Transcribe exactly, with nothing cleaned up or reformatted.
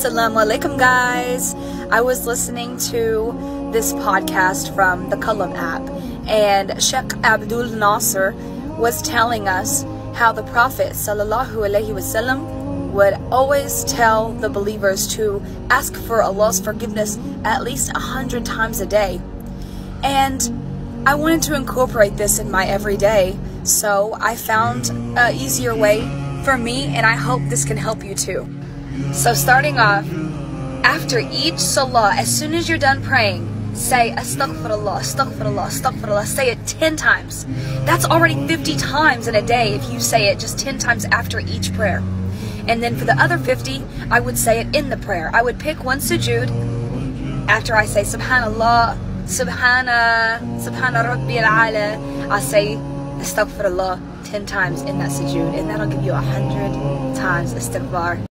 Assalamu alaikum, guys. I was listening to this podcast from the Qalam app, and Sheikh Abdul Nasser was telling us how the Prophet Sallallahu Alaihi Wasallam would always tell the believers to ask for Allah's forgiveness at least a hundred times a day. And I wanted to incorporate this in my everyday, so I found an easier way for me, and I hope this can help you too. So starting off, after each salah, as soon as you're done praying, say Astaghfirullah, Astaghfirullah, Astaghfirullah. Say it ten times. That's already fifty times in a day if you say it just ten times after each prayer. And then for the other fifty, I would say it in the prayer. I would pick one sujood after I say Subhanallah, Subhana, Subhana Rabbi Al-Ala. I say Astaghfirullah ten times in that sujood, and that'll give you a hundred times istighfar.